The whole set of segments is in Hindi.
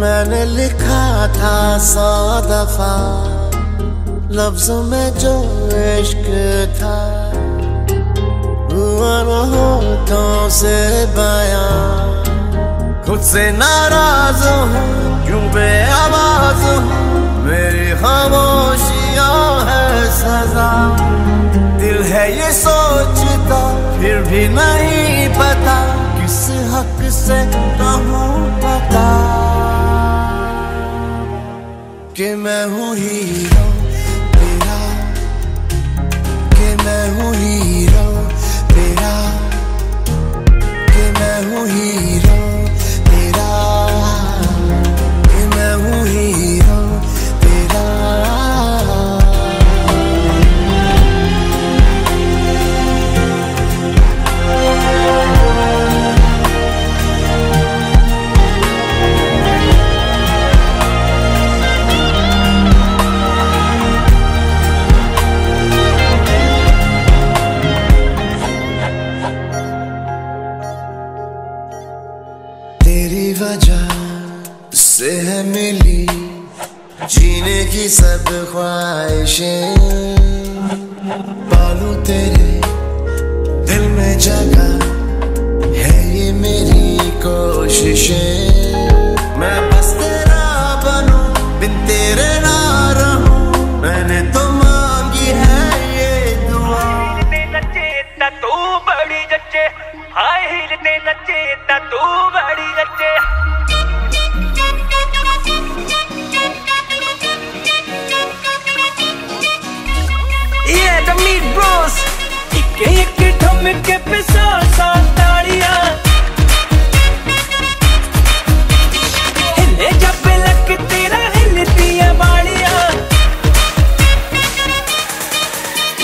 मैंने लिखा था 100 दफा लफ्जों में जो इश्क था, हुआ न होठों से बयां। खुद से नाराज हूँ, क्यों बेआवाज हूँ, मेरी खामोशियाँ है सजा। दिल है ये सोचता फिर भी नहीं पता किस हक से कहूँ पता कि मैं हूँ हीरो तेरा, कि मैं हूँ हीरो तेरा, कि मैं हूँ हीरो तेरा, कि मैं हूँ हीरो तेरा। तेरी वजह से है मिली जीने की सब ख्वाहिशें, पालूं तेरे दिल में जगह है ये मेरी कोशिशें। मैं बस तेरा बनूं, बिन तेरे ना रहूं, मैंने तो मांगी है ये दुआ। तू बड़ी जच्चे हाय हिलने नचे, तू बड़ी जच्चे। Yeah, the Meat Bros, इक्के इक्के ठमके पे 100 ताड़ियां। हिले जब लक तेरा हिलती है बाड़ियां।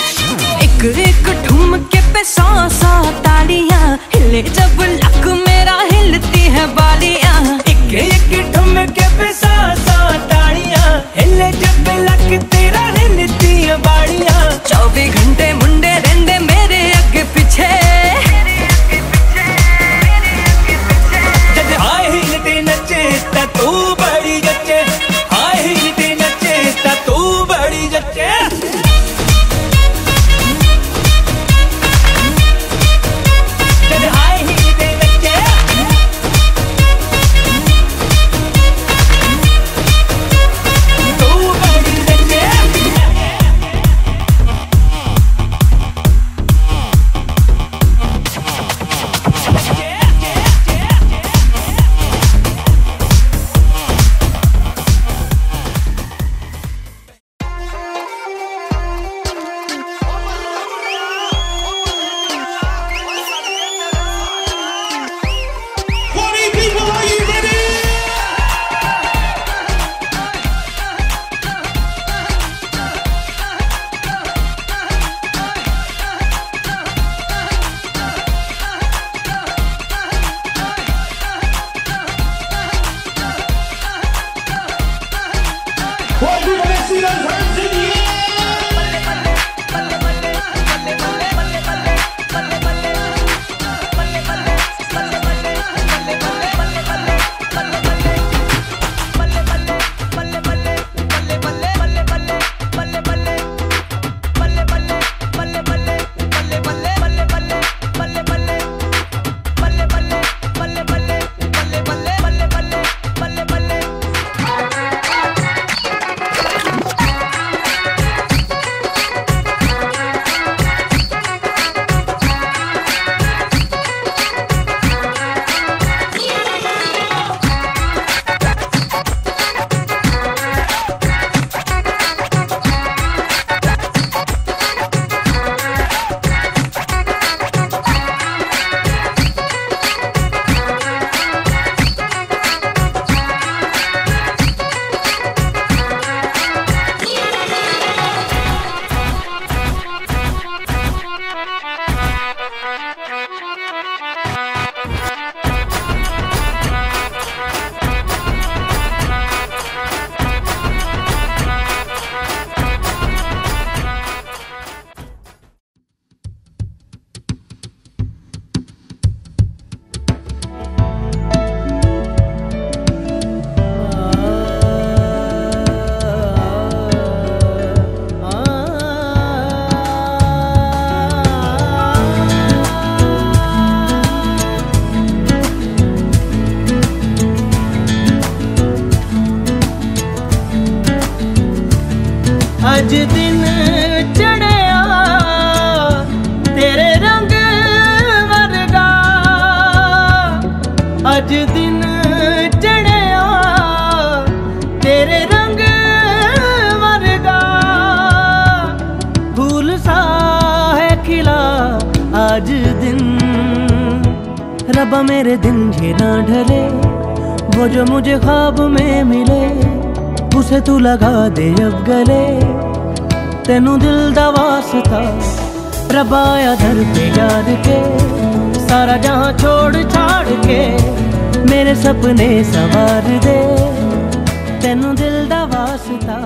इक्के इक्के ठमके पे 100 ताड़ियां, हिले जब लक मेरा हिलती है बाड़ियां। इक्के इक्के ठमके पे 100 ताड़ियां, हिले जब लक तेरा हिलती है बाड़ियां। 24 घंटे मुंडे रहंदे मेरे अगे पीछे, जद हाय हिलदे नचे ता तू बड़ी जचे, हाय हिलदे नचे ता तू बड़ी जचे। अज दिन चढ़िया तेरे रंग वर्गा, अज दिन चढ़िया तेरे रंग वर्गा। फूल सा है खिला आज दिन, रबा मेरे दिन झेना ढले। वो जो मुझे ख्वाब में मिले उसे तू लगा दे अब गले। तेनू दिल दा वास्ता रबा आया दर पे याद के, सारा जहां छोड़ छाड़ के मेरे सपने सवार दे। तेनू दिल दा वास्ता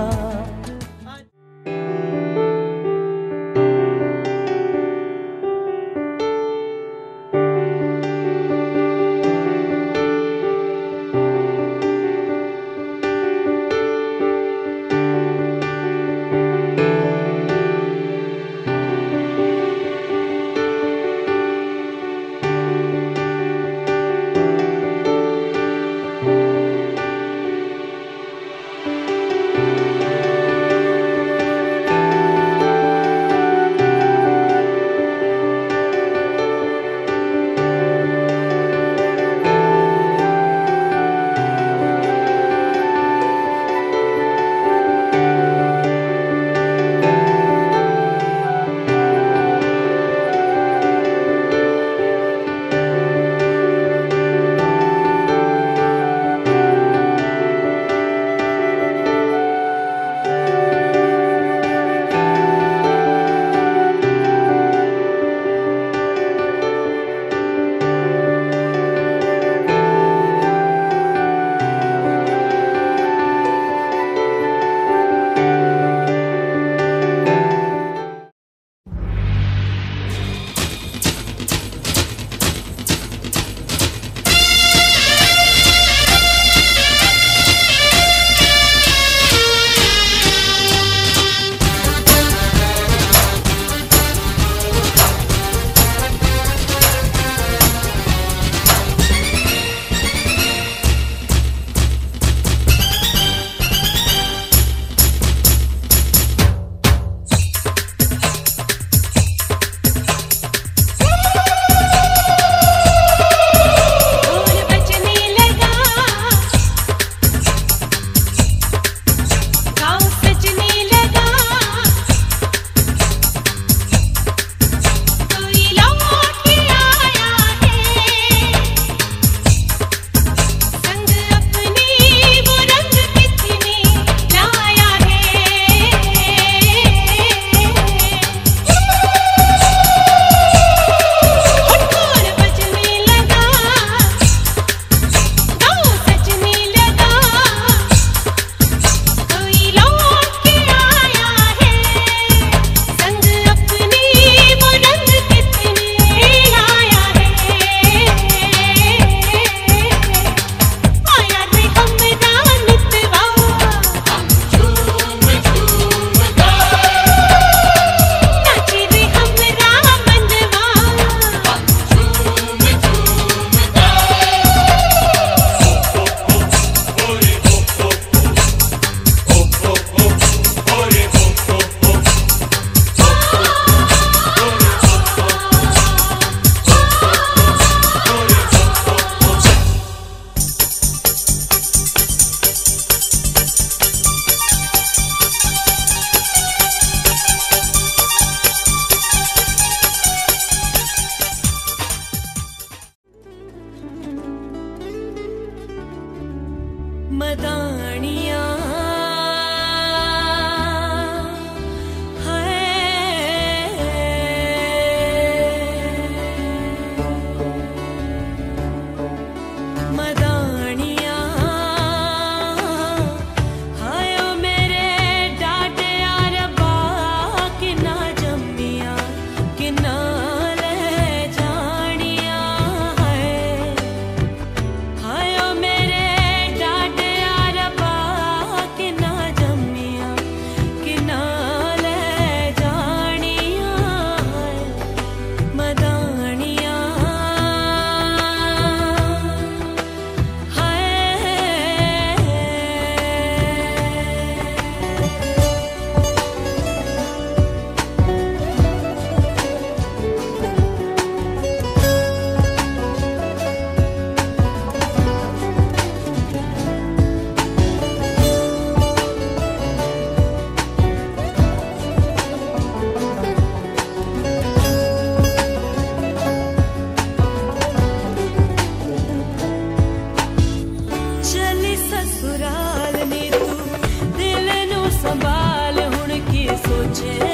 मुझे।